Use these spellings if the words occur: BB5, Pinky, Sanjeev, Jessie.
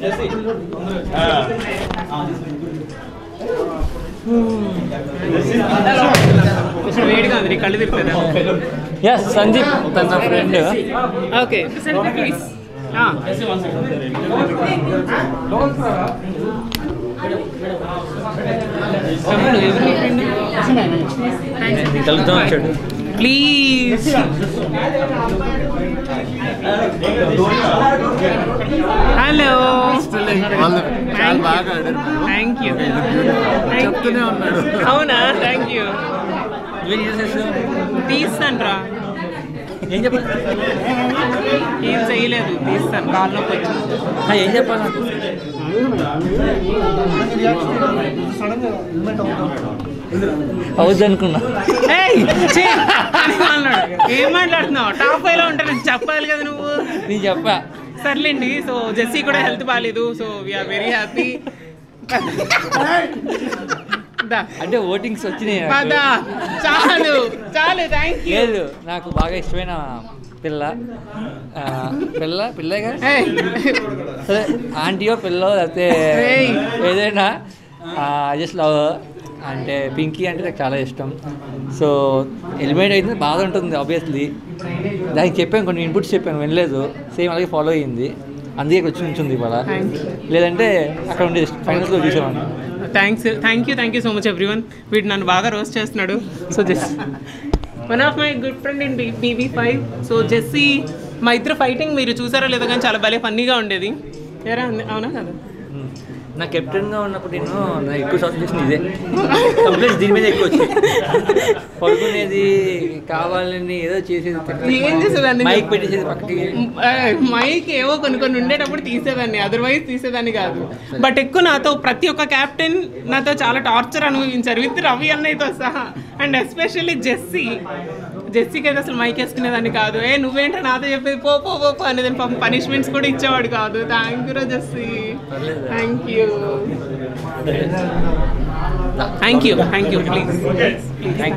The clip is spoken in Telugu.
Jessie. Yes, Sanjeev, that's our friend. Okay, selfie please. Please. Hello. Thank you. Thank you. Avuna, thank you. Please, Sandra. ఏం చేయలేదు తీస్తాను కాళ్ళలోకి వచ్చి ఏం చెప్పాలి అవద్దు అనుకున్నా ఏం మాట్లాడుతున్నావు టాప్ ఫైవ్ లో ఉంటాను చెప్పాలి కదా నువ్వు నేను చెప్పా సర్లేండి సో జెస్సీ కూడా హెల్త్ బాగాలేదు సో వీఆర్ వెరీ హ్యాపీ అంటే ఓటింగ్స్ వచ్చినాయి చాలు చాలు థ్యాంక్ యూ లేదు నాకు బాగా ఇష్టమైన పిల్ల పిల్ల పిల్లగా సరే ఆంటీయో పిల్లో లేకపోతే ఏదైనా జస్ట్ లవ్ అంటే పింకీ అంటే నాకు చాలా ఇష్టం సో ఎలిమినేట్ అయితే బాధ ఉంటుంది ఆబ్వియస్లీ దానికి చెప్పాను కొన్ని ఇన్పుట్స్ చెప్పాను వినలేదు సేమ్ అలాగే ఫాలో అయ్యింది అందుకే వచ్చి నుంచింది ఇవాళ లేదంటే అక్కడ ఉండే ఫైనల్స్లో చూసామండి thanks thank you so much everyone వీడు నన్ను బాగా రోస్ట్ చేస్తున్నాడు so Jessie one of my good friend in BB5 so Jessie మా ఇద్దరు ఫైటింగ్ మీరు చూసారో లేదో కానీ చాలా భలే ఫన్నీగా ఉండేది ఏరా అవునా కదా నా కెప్టెన్గా ఉన్నప్పుడు నేను నా ఎక్కువ షార్ట్ చేసిన ఇదే కంప్లైంట్స్ దీని మీద ఎక్కువ వచ్చాయి పడుకునేది కావాలని ఏదో చేసేది ఏం చేసేదాన్ని మైక్ పెట్టేసేది పక్కకి మైక్ ఏవో కొన్ని కొన్ని ఉండేటప్పుడు తీసేదాన్ని అదర్వైజ్ తీసేదాన్ని కాదు బట్ ఎక్కువ నాతో ప్రతి ఒక్క క్యాప్టెన్ నాతో చాలా టార్చర్ అనుభవించారు విత్ రవి అన్నయ్యతో సహా అండ్ ఎస్పెషల్లీ జెస్సీకి అయితే అసలు మైక్ వేసుకునేదాన్ని కాదు ఏ నువ్వేంటో నాతో చెప్పేది పో పో పో అనేది పనిష్మెంట్స్ కూడా ఇచ్చేవాడు కాదు thank you Jessie thank you thank you please